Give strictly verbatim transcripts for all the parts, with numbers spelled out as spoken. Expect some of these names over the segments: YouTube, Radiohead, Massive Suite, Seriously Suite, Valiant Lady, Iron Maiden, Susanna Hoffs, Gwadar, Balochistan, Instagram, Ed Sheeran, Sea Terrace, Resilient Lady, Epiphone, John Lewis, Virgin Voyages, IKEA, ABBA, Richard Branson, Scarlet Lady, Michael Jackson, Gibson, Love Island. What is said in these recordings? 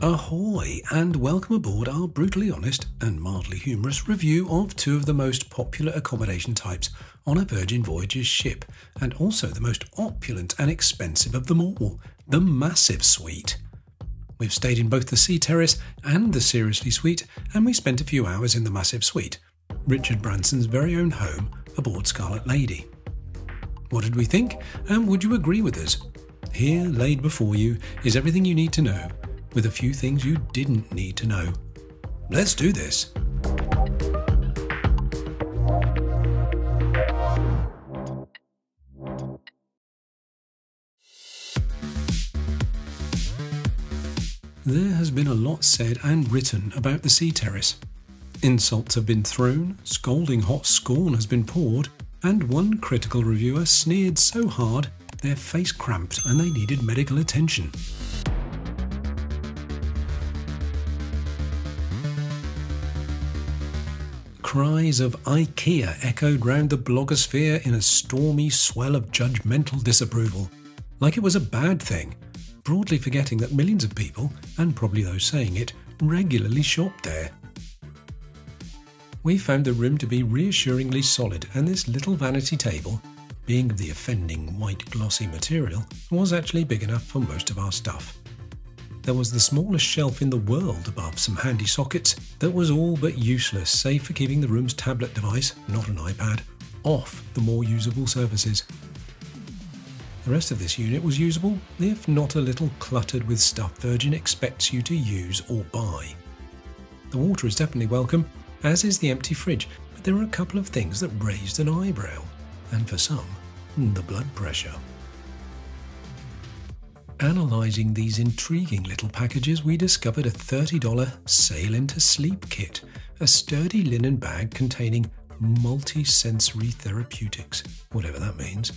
Ahoy, and welcome aboard our brutally honest and mildly humorous review of two of the most popular accommodation types on a Virgin Voyages ship, and also the most opulent and expensive of them all, the Massive Suite. We've stayed in both the Sea Terrace and the Seriously Suite, and we spent a few hours in the Massive Suite, Richard Branson's very own home aboard Scarlet Lady. What did we think, and would you agree with us? Here, laid before you, is everything you need to know, with a few things you didn't need to know. Let's do this! There has been a lot said and written about the Sea Terrace. Insults have been thrown, scalding hot scorn has been poured, and one critical reviewer sneered so hard their face cramped and they needed medical attention. Cries of IKEA echoed round the blogosphere in a stormy swell of judgmental disapproval, like it was a bad thing, broadly forgetting that millions of people, and probably those saying it, regularly shop there. We found the room to be reassuringly solid, and this little vanity table, being of the offending white glossy material, was actually big enough for most of our stuff. There was the smallest shelf in the world above some handy sockets that was all but useless, save for keeping the room's tablet device, not an iPad, off the more usable surfaces. The rest of this unit was usable, if not a little cluttered with stuff Virgin expects you to use or buy. The water is definitely welcome, as is the empty fridge, but there were a couple of things that raised an eyebrow, and for some, the blood pressure. Analysing these intriguing little packages, we discovered a thirty dollar sail into sleep kit, a sturdy linen bag containing multi-sensory therapeutics, whatever that means.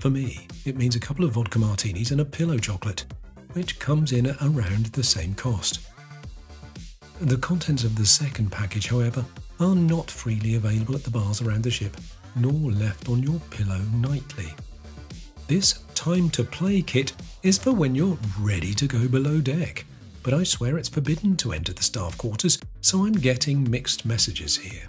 For me, it means a couple of vodka martinis and a pillow chocolate, which comes in at around the same cost. The contents of the second package, however, are not freely available at the bars around the ship, nor left on your pillow nightly. This time to play kit is for when you're ready to go below deck, but I swear it's forbidden to enter the staff quarters, so I'm getting mixed messages here.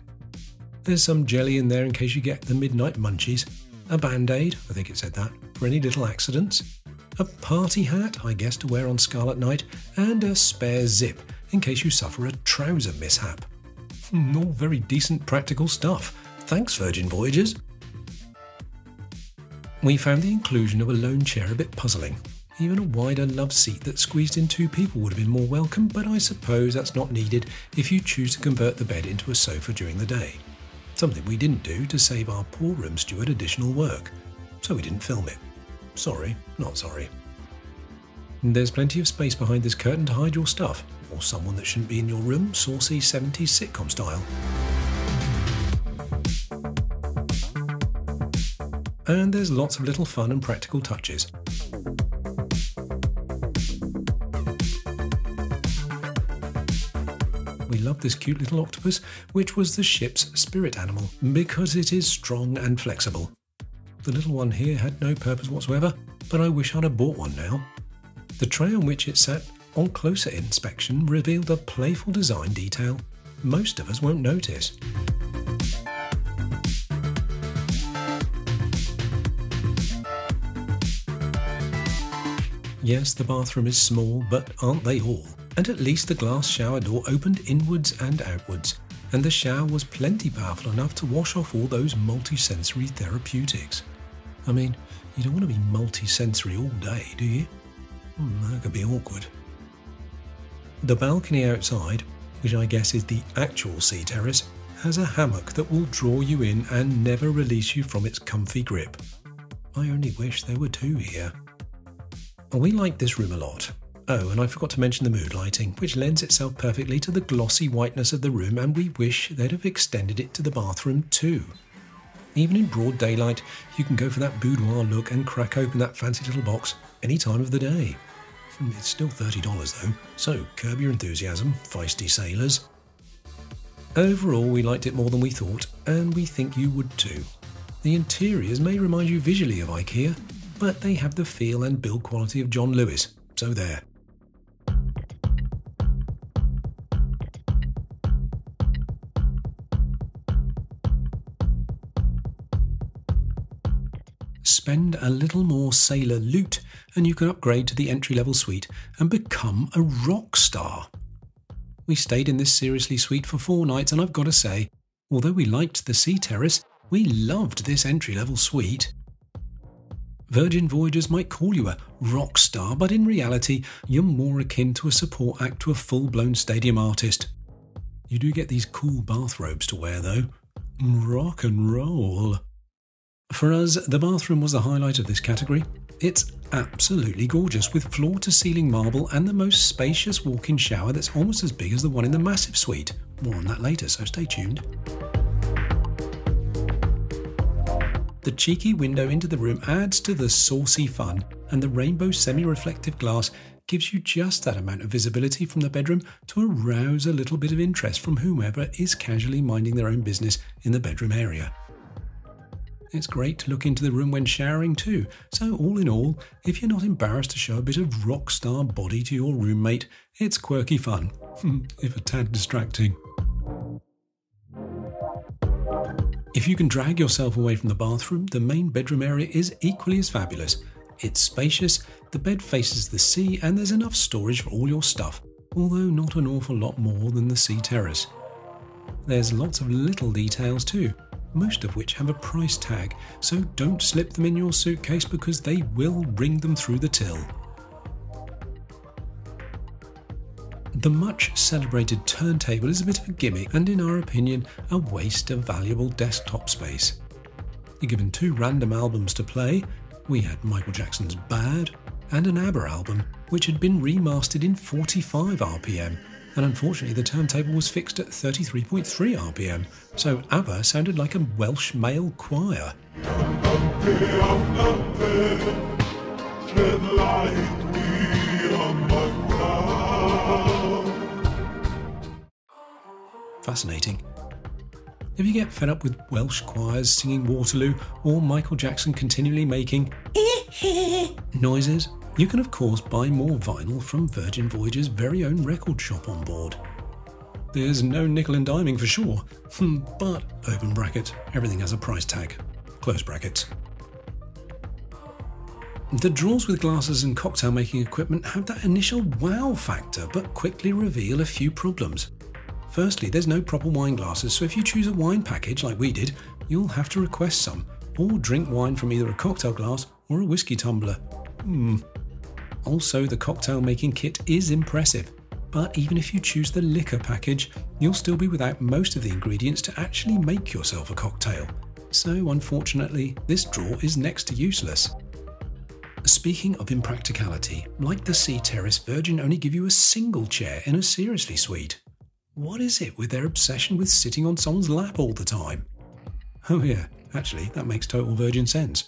There's some jelly in there in case you get the midnight munchies, a band-aid, I think it said that, for any little accidents, a party hat, I guess to wear on Scarlet Night, and a spare zip in case you suffer a trouser mishap. All very decent practical stuff. Thanks, Virgin Voyages. We found the inclusion of a lone chair a bit puzzling. Even a wider love seat that squeezed in two people would have been more welcome, but I suppose that's not needed if you choose to convert the bed into a sofa during the day. Something we didn't do to save our poor room steward additional work, so we didn't film it. Sorry, not sorry. There's plenty of space behind this curtain to hide your stuff, or someone that shouldn't be in your room, saucy seventies sitcom style. And there's lots of little fun and practical touches. We love this cute little octopus, which was the ship's spirit animal, because it is strong and flexible. The little one here had no purpose whatsoever, but I wish I'd have bought one now. The tray on which it sat, on closer inspection, revealed a playful design detail most of us won't notice. Yes, the bathroom is small, but aren't they all? And at least the glass shower door opened inwards and outwards, and the shower was plenty powerful enough to wash off all those multi-sensory therapeutics. I mean, you don't want to be multi-sensory all day, do you? Hmm, that could be awkward. The balcony outside, which I guess is the actual Sea Terrace, has a hammock that will draw you in and never release you from its comfy grip. I only wish there were two here. We like this room a lot. Oh, and I forgot to mention the mood lighting, which lends itself perfectly to the glossy whiteness of the room, and we wish they'd have extended it to the bathroom too. Even in broad daylight, you can go for that boudoir look and crack open that fancy little box any time of the day. It's still thirty dollars though, so curb your enthusiasm, feisty sailors. Overall, we liked it more than we thought, and we think you would too. The interiors may remind you visually of IKEA, but they have the feel and build quality of John Lewis, so there. spend a little more sailor loot and you can upgrade to the entry-level suite and become a rock star. We stayed in this Seriously Suite for four nights and I've got to say, although we liked the Sea Terrace, we loved this entry-level suite. Virgin Voyages might call you a rock star, but in reality, you're more akin to a support act to a full-blown stadium artist. You do get these cool bathrobes to wear though. Rock and roll. For us, the bathroom was the highlight of this category. It's absolutely gorgeous, with floor-to-ceiling marble and the most spacious walk-in shower that's almost as big as the one in the Massive Suite. More on that later, so stay tuned. The cheeky window into the room adds to the saucy fun, and the rainbow semi-reflective glass gives you just that amount of visibility from the bedroom to arouse a little bit of interest from whomever is casually minding their own business in the bedroom area. It's great to look into the room when showering too, so all in all, if you're not embarrassed to show a bit of rock star body to your roommate, it's quirky fun, if a tad distracting. If you can drag yourself away from the bathroom, the main bedroom area is equally as fabulous. It's spacious, the bed faces the sea, and there's enough storage for all your stuff, although not an awful lot more than the Sea Terrace. There's lots of little details too, most of which have a price tag, so don't slip them in your suitcase because they will ring them through the till. The much celebrated turntable is a bit of a gimmick and, in our opinion, a waste of valuable desktop space. You're given two random albums to play. We had Michael Jackson's Bad and an ABBA album, which had been remastered in forty-five R P M, and unfortunately the turntable was fixed at thirty-three point three R P M, so ABBA sounded like a Welsh male choir. Fascinating. If you get fed up with Welsh choirs singing Waterloo or Michael Jackson continually making noises, you can of course buy more vinyl from Virgin Voyage's very own record shop on board. There's no nickel and diming for sure, but open brackets, everything has a price tag, close brackets. The drawers with glasses and cocktail making equipment have that initial wow factor but quickly reveal a few problems. Firstly, there's no proper wine glasses, so if you choose a wine package like we did, you'll have to request some, or drink wine from either a cocktail glass or a whiskey tumbler. Hmm. Also, the cocktail making kit is impressive, but even if you choose the liquor package, you'll still be without most of the ingredients to actually make yourself a cocktail. So unfortunately, this drawer is next to useless. Speaking of impracticality, like the Sea Terrace, Virgin only give you a single chair in a Seriously Suite. What is it with their obsession with sitting on someone's lap all the time? Oh yeah, actually, that makes total Virgin sense.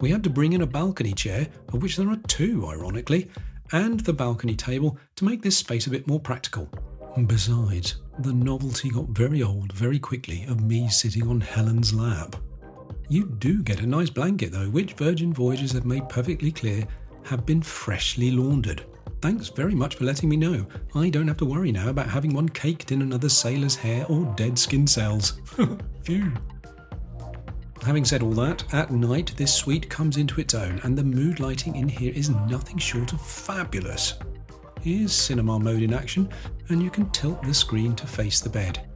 We had to bring in a balcony chair, of which there are two, ironically, and the balcony table to make this space a bit more practical. Besides, the novelty got very old very quickly of me sitting on Helen's lap. You do get a nice blanket though, which Virgin Voyages have made perfectly clear have been freshly laundered. Thanks very much for letting me know. I don't have to worry now about having one caked in another sailor's hair or dead skin cells. Phew. Having said all that, at night this suite comes into its own and the mood lighting in here is nothing short of fabulous. Here's cinema mode in action and you can tilt the screen to face the bed.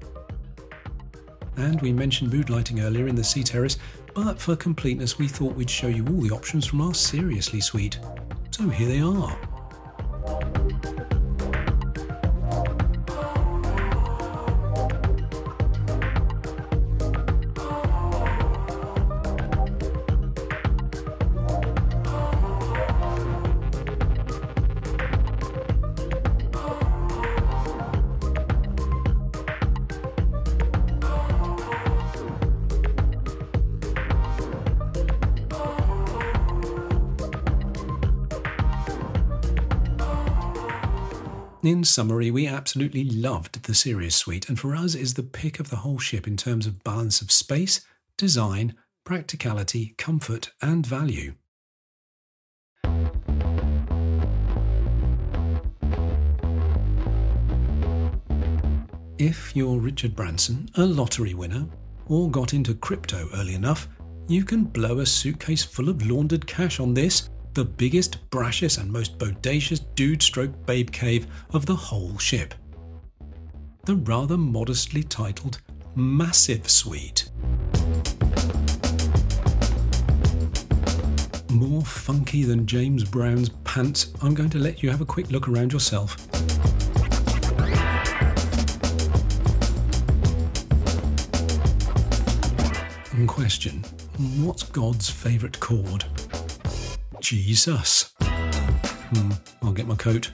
And we mentioned mood lighting earlier in the Sea Terrace, but for completeness we thought we'd show you all the options from our Seriously Suite. So here they are. In summary, we absolutely loved the Seriously Suite and for us is the pick of the whole ship in terms of balance of space, design, practicality, comfort and value. If you're Richard Branson, a lottery winner, or got into crypto early enough, you can blow a suitcase full of laundered cash on this, the biggest, brashest and most bodacious dude-stroke babe cave of the whole ship. The rather modestly titled Massive Suite. More funky than James Brown's pants, I'm going to let you have a quick look around yourself. Question: what's God's favourite chord? Jesus. Hmm, I'll get my coat.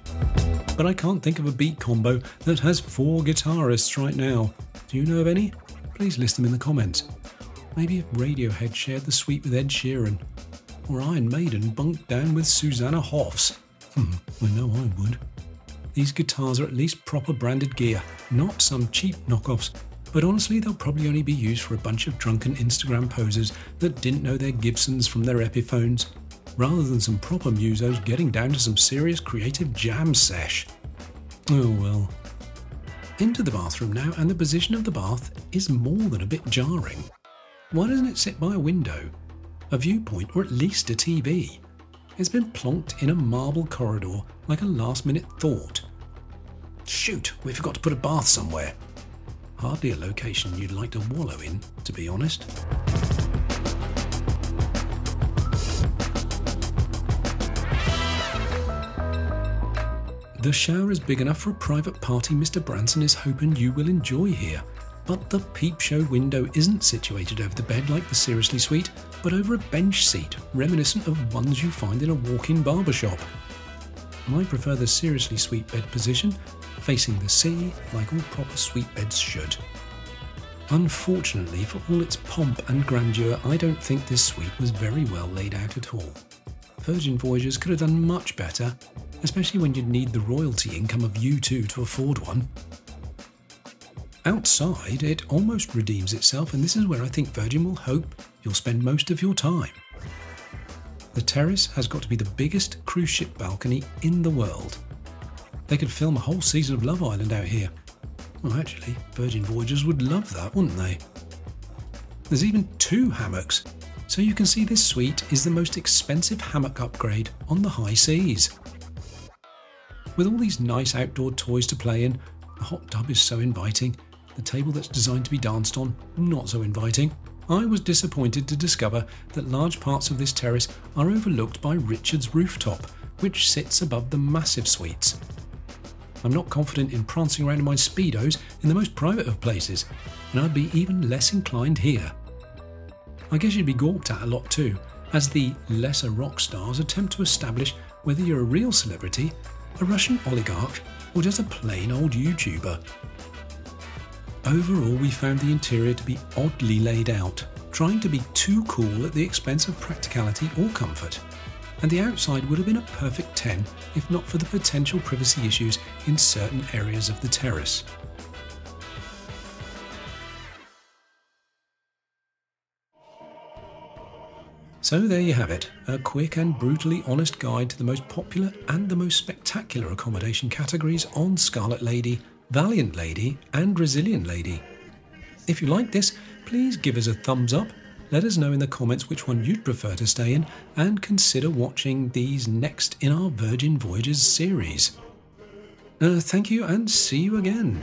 But I can't think of a beat combo that has four guitarists right now. Do you know of any? Please list them in the comments. Maybe if Radiohead shared the suite with Ed Sheeran. Or Iron Maiden bunked down with Susanna Hoffs. Hmm, I know I would. These guitars are at least proper branded gear, not some cheap knockoffs, but honestly they'll probably only be used for a bunch of drunken Instagram posers that didn't know their Gibsons from their Epiphones, rather than some proper musos getting down to some serious creative jam sesh. Oh well. Into the bathroom now, and the position of the bath is more than a bit jarring. Why doesn't it sit by a window? A viewpoint, or at least a T V. It's been plonked in a marble corridor like a last-minute thought. Shoot, we forgot to put a bath somewhere. Hardly a location you'd like to wallow in, to be honest. The shower is big enough for a private party Mister Branson is hoping you will enjoy here. But the peep show window isn't situated over the bed like the Seriously Suite, but over a bench seat, reminiscent of ones you find in a walk-in barbershop. I prefer the Seriously Suite bed position, facing the sea like all proper suite beds should. Unfortunately, for all its pomp and grandeur, I don't think this suite was very well laid out at all. Virgin Voyages could have done much better, especially when you'd need the royalty income of U two to afford one. Outside, it almost redeems itself, and this is where I think Virgin will hope you'll spend most of your time. The terrace has got to be the biggest cruise ship balcony in the world. They could film a whole season of Love Island out here. Well, actually, Virgin Voyages would love that, wouldn't they? There's even two hammocks, so you can see this suite is the most expensive hammock upgrade on the high seas. With all these nice outdoor toys to play in, the hot tub is so inviting. The table that's designed to be danced on, not so inviting. I was disappointed to discover that large parts of this terrace are overlooked by Richard's rooftop, which sits above the massive suites. I'm not confident in prancing around in my Speedos in the most private of places, and I'd be even less inclined here. I guess you'd be gawped at a lot too, as the lesser rock stars attempt to establish whether you're a real celebrity, a Russian oligarch, or just a plain old YouTuber. Overall, we found the interior to be oddly laid out, trying to be too cool at the expense of practicality or comfort. And the outside would have been a perfect ten if not for the potential privacy issues in certain areas of the terrace. So there you have it, a quick and brutally honest guide to the most popular and the most spectacular accommodation categories on Scarlet Lady, Valiant Lady and Resilient Lady. If you like this, please give us a thumbs up, let us know in the comments which one you'd prefer to stay in, and consider watching these next in our Virgin Voyages series. Uh, thank you and see you again.